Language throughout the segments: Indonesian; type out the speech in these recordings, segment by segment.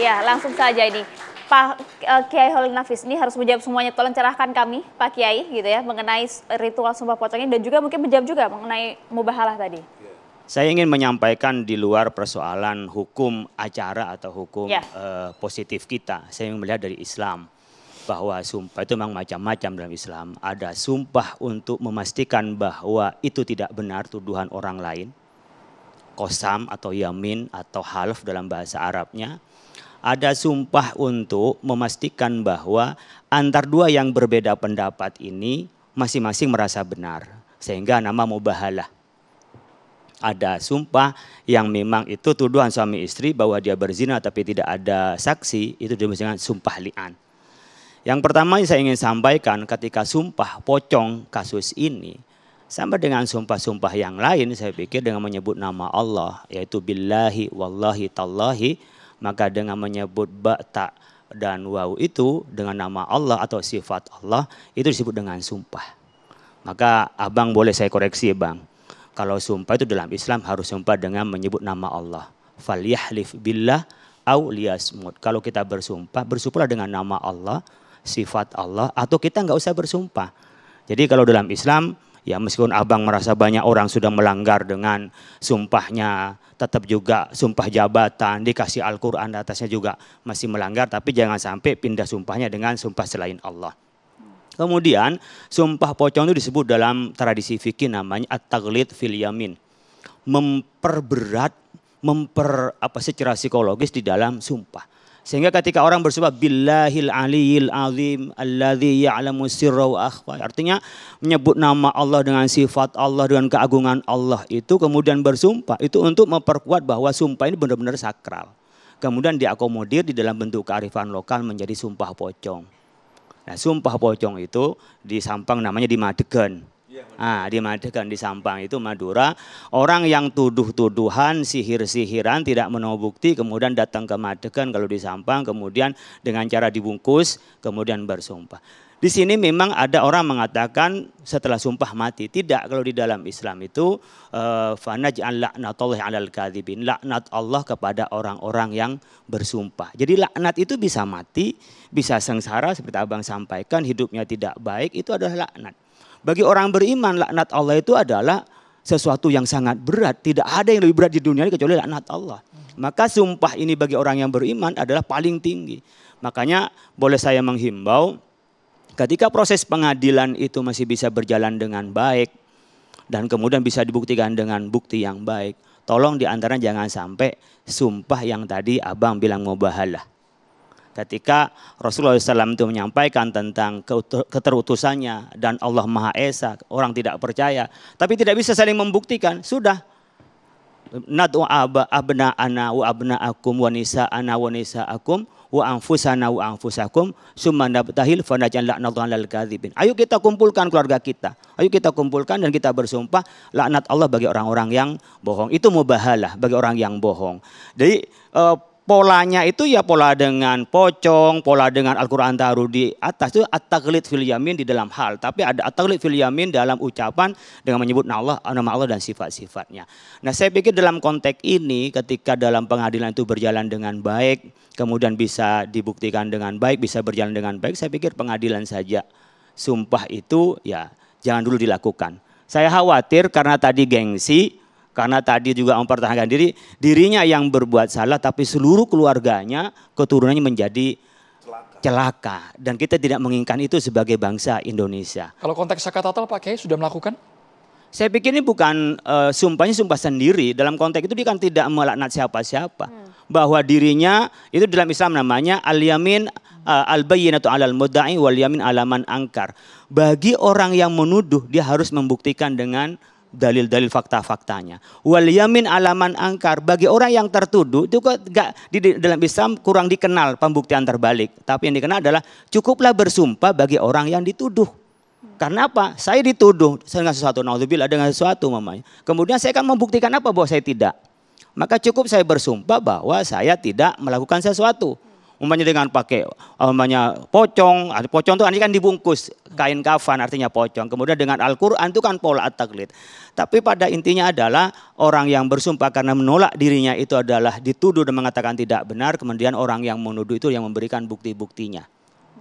Ya, langsung saja ini. Pak Kiai Cholil Nafis ini harus menjawab semuanya. Tolong cerahkan kami, Pak Kiai, gitu ya, mengenai ritual Sumpah Pocong ini dan juga mungkin menjawab juga mengenai mubahalah tadi. Saya ingin menyampaikan di luar persoalan hukum acara atau hukum positif kita. Saya ingin melihat dari Islam bahwa sumpah itu memang macam-macam dalam Islam. Ada sumpah untuk memastikan bahwa itu tidak benar tuduhan orang lain. Qosam atau Yamin atau Half dalam bahasa Arabnya. Ada sumpah untuk memastikan bahwa antar dua yang berbeda pendapat ini masing-masing merasa benar. Sehingga nama mubahalah. Ada sumpah yang memang itu tuduhan suami istri bahwa dia berzina tapi tidak ada saksi. Itu disebut sumpah li'an. Yang pertama yang saya ingin sampaikan ketika sumpah pocong kasus ini. Sama dengan sumpah-sumpah yang lain saya pikir dengan menyebut nama Allah. Yaitu billahi wallahi tallahi. Maka dengan menyebut ba'ta dan waw itu dengan nama Allah atau sifat Allah itu disebut dengan sumpah. Maka abang boleh saya koreksi bang. Kalau sumpah itu dalam Islam harus sumpah dengan menyebut nama Allah. Fal yahlif billah au liasmud. Kalau kita bersumpah, bersumpahlah dengan nama Allah, sifat Allah atau kita nggak usah bersumpah. Jadi kalau dalam Islam ya meskipun abang merasa banyak orang sudah melanggar dengan sumpahnya, tetap juga sumpah jabatan, dikasih Al-Quran atasnya juga masih melanggar. Tapi jangan sampai pindah sumpahnya dengan sumpah selain Allah. Kemudian sumpah pocong itu disebut dalam tradisi fikih namanya At-Taglid fil yamin. Memperberat, secara psikologis di dalam sumpah. Sehingga ketika orang bersumpah billahil aliyil azim alladhi ya artinya menyebut nama Allah dengan sifat Allah dengan keagungan Allah itu kemudian bersumpah itu untuk memperkuat bahwa sumpah ini benar-benar sakral. Kemudian diakomodir di dalam bentuk kearifan lokal menjadi sumpah pocong. Nah, sumpah pocong itu di Sampang namanya di Madekan. Ah, di Madekan di Sampang itu Madura orang yang tuduh-tuduhan sihir-sihiran tidak menemukan bukti kemudian datang ke Madekan kalau di Sampang kemudian dengan cara dibungkus kemudian bersumpah. Di sini memang ada orang mengatakan setelah sumpah mati tidak kalau di dalam Islam itu fanaj'al laknatullahi 'alal kadzibin laknat Allah kepada orang-orang yang bersumpah. Jadi laknat itu bisa mati, bisa sengsara seperti abang sampaikan hidupnya tidak baik itu adalah laknat. Bagi orang beriman, laknat Allah itu adalah sesuatu yang sangat berat. Tidak ada yang lebih berat di dunia ini kecuali laknat Allah. Maka sumpah ini bagi orang yang beriman adalah paling tinggi. Makanya boleh saya menghimbau ketika proses pengadilan itu masih bisa berjalan dengan baik. Dan kemudian bisa dibuktikan dengan bukti yang baik. Tolong diantara jangan sampai sumpah yang tadi abang bilang mubahalah. Ketika Rasulullah SAW itu menyampaikan tentang keterutusannya dan Allah Maha Esa, orang tidak percaya, tapi tidak bisa saling membuktikan, sudah. Nad'u abna'ana wa abna'akum wa nisa'ana wa nisa'akum wa anfusana wa anfusakum summa nabtahil fanaj'al laknatallahi 'alal kadzibin. Ayo kita kumpulkan keluarga kita. Ayo kita kumpulkan dan kita bersumpah laknat Allah bagi orang-orang yang bohong. Itu mubahalah bagi orang yang bohong. Jadi polanya itu ya pola dengan pocong, pola dengan Al-Quran taruh di atas itu at-taglid fil yamin di dalam hal. Tapi ada at-taglid fil yamin dalam ucapan dengan menyebut nama Allah dan sifat-sifatnya. Nah saya pikir dalam konteks ini ketika dalam pengadilan itu berjalan dengan baik, kemudian bisa dibuktikan dengan baik, bisa berjalan dengan baik. Saya pikir pengadilan saja sumpah itu ya jangan dulu dilakukan. Saya khawatir karena tadi gengsi. Karena tadi juga mempertahankan dirinya yang berbuat salah tapi seluruh keluarganya keturunannya menjadi celaka. Dan kita tidak menginginkan itu sebagai bangsa Indonesia. Kalau konteks Saka Tatal Pak Kiai sudah melakukan? Saya pikir ini bukan sumpahnya sumpah sendiri. Dalam konteks itu dia kan tidak melaknat siapa-siapa. Bahwa dirinya itu dalam Islam namanya al-yamin al-bayyinatu alal mudda'i wal yamin alaman angkar. Bagi orang yang menuduh dia harus membuktikan dengan dalil-dalil fakta-faktanya. Wal yamin alaman angkar bagi orang yang tertuduh itu kok gak, di dalam Islam kurang dikenal pembuktian terbalik. Tapi yang dikenal adalah cukuplah bersumpah bagi orang yang dituduh. Karena apa? Saya dituduh dengan sesuatu, naudzubillah dengan sesuatu mamanya. Kemudian saya akan membuktikan apa bahwa saya tidak. Maka cukup saya bersumpah bahwa saya tidak melakukan sesuatu. umpamanya dengan pakai umpamanya pocong, pocong itu kan dibungkus kain kafan artinya pocong. Kemudian dengan Al-Qur'an itu kan pola at-taglid. Tapi pada intinya adalah orang yang bersumpah karena menolak dirinya itu adalah dituduh dan mengatakan tidak benar, kemudian orang yang menuduh itu yang memberikan bukti-buktinya.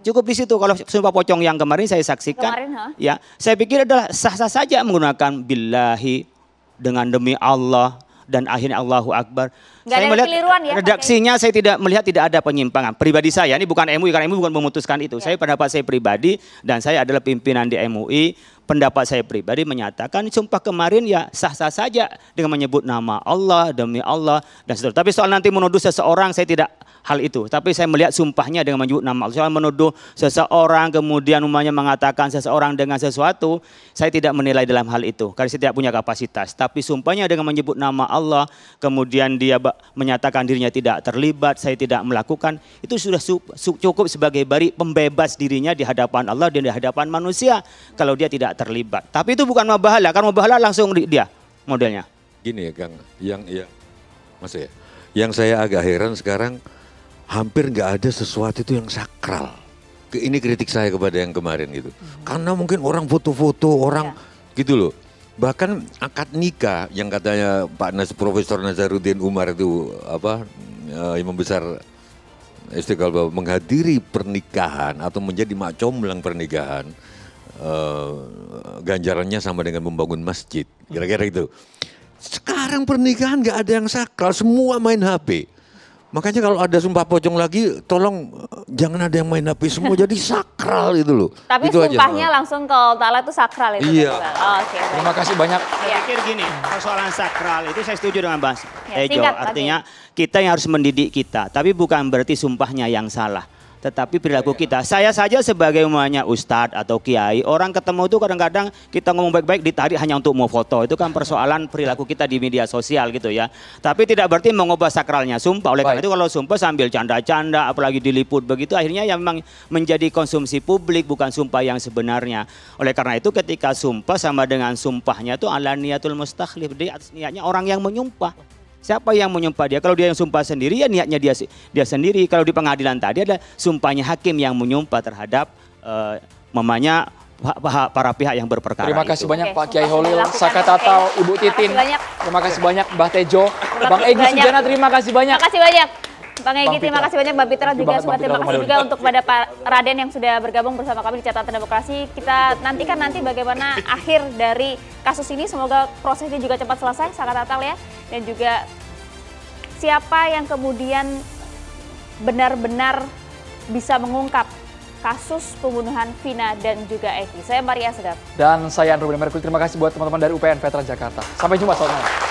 Cukup di situ. Kalau sumpah pocong yang kemarin saya saksikan, ya saya pikir adalah sah-sah saja menggunakan billahi dengan demi Allah dan akhirnya Allahu Akbar. Nggak saya melihat ya, redaksinya saya tidak melihat tidak ada penyimpangan. Pribadi saya, ini bukan MUI, karena MUI bukan memutuskan itu. Ya. Saya pendapat saya pribadi dan saya adalah pimpinan di MUI. Pendapat saya pribadi menyatakan sumpah kemarin ya sah-sah saja dengan menyebut nama Allah, demi Allah dan seterusnya. Tapi soal nanti menuduh seseorang saya tidak hal itu. Tapi saya melihat sumpahnya dengan menyebut nama Allah. Soal menuduh seseorang kemudian umumnya mengatakan seseorang dengan sesuatu, saya tidak menilai dalam hal itu. Karena saya tidak punya kapasitas. Tapi sumpahnya dengan menyebut nama Allah, kemudian dia menyatakan dirinya tidak terlibat, saya tidak melakukan. Itu sudah cukup sebagai bari pembebas dirinya di hadapan Allah dan di hadapan manusia. Kalau dia tidak terlibat, tapi itu bukan mubahalah, karena mubahalah langsung dia modelnya. Gini ya Kang, yang saya agak heran sekarang hampir nggak ada sesuatu itu yang sakral. Ini kritik saya kepada yang kemarin gitu, karena mungkin orang foto-foto orang gitu loh. Bahkan akad nikah yang katanya Pak Profesor Nazaruddin Umar itu apa Imam Besar Istiqlal menghadiri pernikahan atau menjadi mak comblang pernikahan. Ganjarannya sama dengan membangun masjid, kira-kira gitu. Sekarang pernikahan gak ada yang sakral, semua main HP. Makanya kalau ada sumpah pocong lagi, tolong jangan ada yang main HP semua, jadi sakral gitu loh. Tapi itu sumpahnya aja langsung ke Allah itu sakral itu. Iya. Oh, okay. Terima kasih banyak. Saya pikir gini, persoalan sakral itu saya setuju dengan Bang Ejo. Artinya kita yang harus mendidik kita, tapi bukan berarti sumpahnya yang salah. Tetapi perilaku kita, saya saja sebagai umumnya ustadz atau kiai, orang ketemu itu kadang-kadang kita ngomong baik-baik ditarik hanya untuk mau foto. Itu kan persoalan perilaku kita di media sosial gitu ya. Tapi tidak berarti mengubah sakralnya sumpah. Oleh karena itu kalau sumpah sambil canda-canda apalagi diliput begitu akhirnya ya memang menjadi konsumsi publik bukan sumpah yang sebenarnya. Oleh karena itu ketika sumpah sama dengan sumpahnya itu ala niyatul mustakhlif, di atas niatnya orang yang menyumpah. Siapa yang menyumpah dia? Kalau dia yang sumpah sendiri ya niatnya dia sendiri. Kalau di pengadilan tadi ada sumpahnya hakim yang menyumpah terhadap mamanya para pihak yang berperkara. Terima kasih itu banyak Pak Kiai Cholil, Saka Tatal, Ibu Titin. Terima kasih banyak Mbah Tejo, Bang Eggi Sudjana, terima kasih banyak. Terima kasih banyak. Bang Eggi, terima kasih banyak. Mbak Pitra juga, terima kasih juga untuk pada Pak Raden yang sudah bergabung bersama kami di Catatan Demokrasi. Kita nantikan nanti bagaimana akhir dari kasus ini. Semoga prosesnya juga cepat selesai, Saka Tatal ya. Dan juga siapa yang kemudian benar-benar bisa mengungkap kasus pembunuhan Vina dan juga Eggi. Saya Maria Segar. Dan saya Andro Merkul. Terima kasih buat teman-teman dari UPN Veteran Jakarta. Sampai jumpa soalnya.